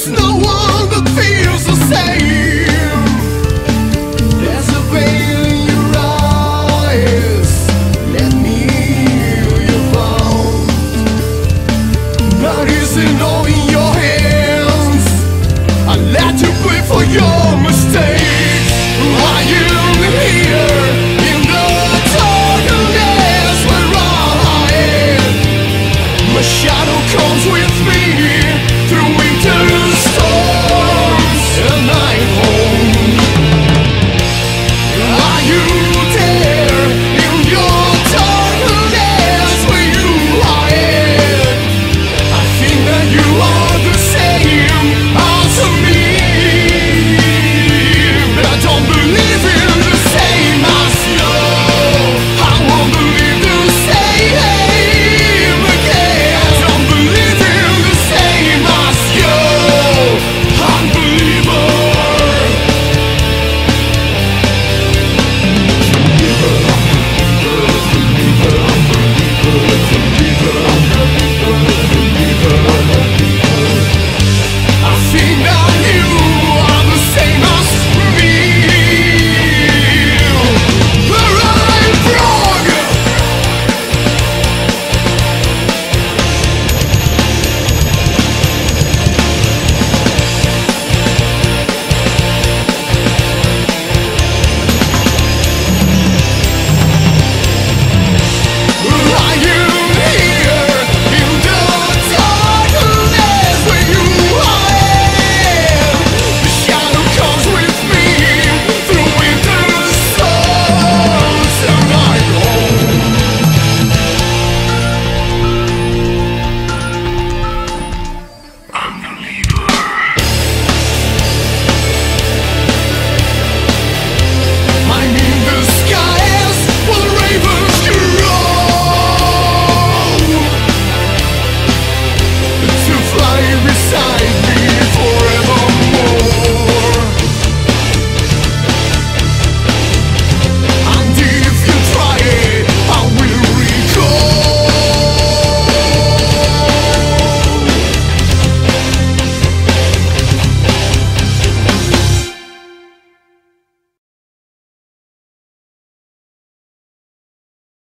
snow.